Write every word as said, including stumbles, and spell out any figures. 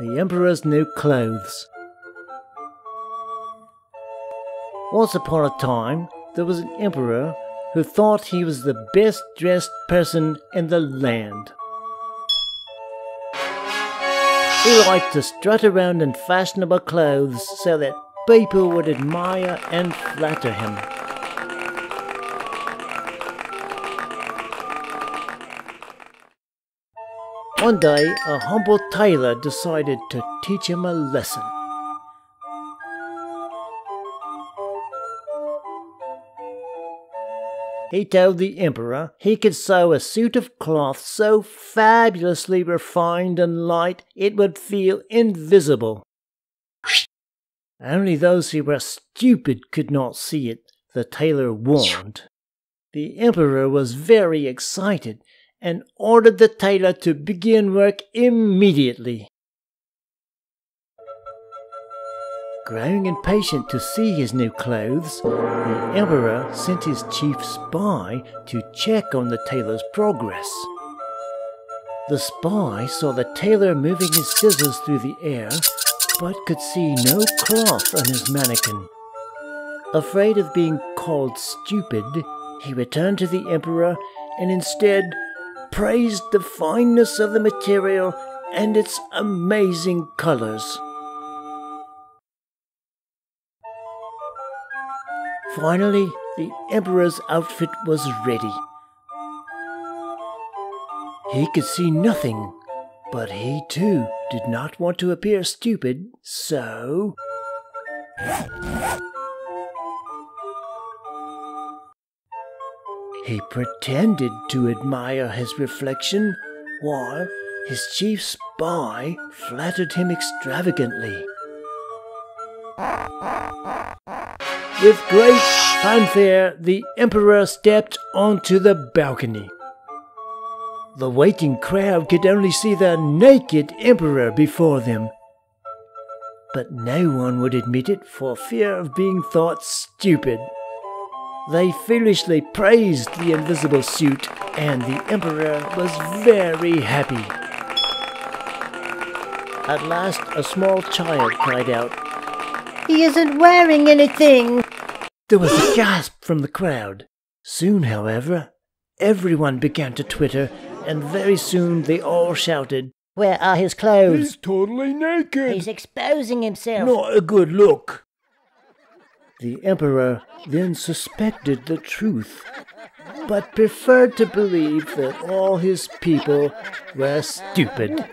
The Emperor's New Clothes. Once upon a time, there was an emperor who thought he was the best dressed person in the land. He liked to strut around in fashionable clothes so that people would admire and flatter him. One day, a humble tailor decided to teach him a lesson. He told the emperor he could sew a suit of cloth so fabulously refined and light it would feel invisible. Only those who were stupid could not see it, the tailor warned. The emperor was very excited and ordered the tailor to begin work immediately. Growing impatient to see his new clothes, the emperor sent his chief spy to check on the tailor's progress. The spy saw the tailor moving his scissors through the air, but could see no cloth on his mannequin. Afraid of being called stupid, he returned to the emperor and instead praised the fineness of the material and its amazing colors. Finally, the emperor's outfit was ready. He could see nothing, but he too did not want to appear stupid, so... he pretended to admire his reflection, while his chief spy flattered him extravagantly. With great fanfare, the emperor stepped onto the balcony. The waiting crowd could only see the naked emperor before them. But no one would admit it for fear of being thought stupid. They foolishly praised the invisible suit, and the emperor was very happy. At last, a small child cried out, "He isn't wearing anything!" There was a gasp from the crowd. Soon, however, everyone began to twitter, and very soon they all shouted, "Where are his clothes? He's totally naked! He's exposing himself! Not a good look!" The emperor then suspected the truth, but preferred to believe that all his people were stupid.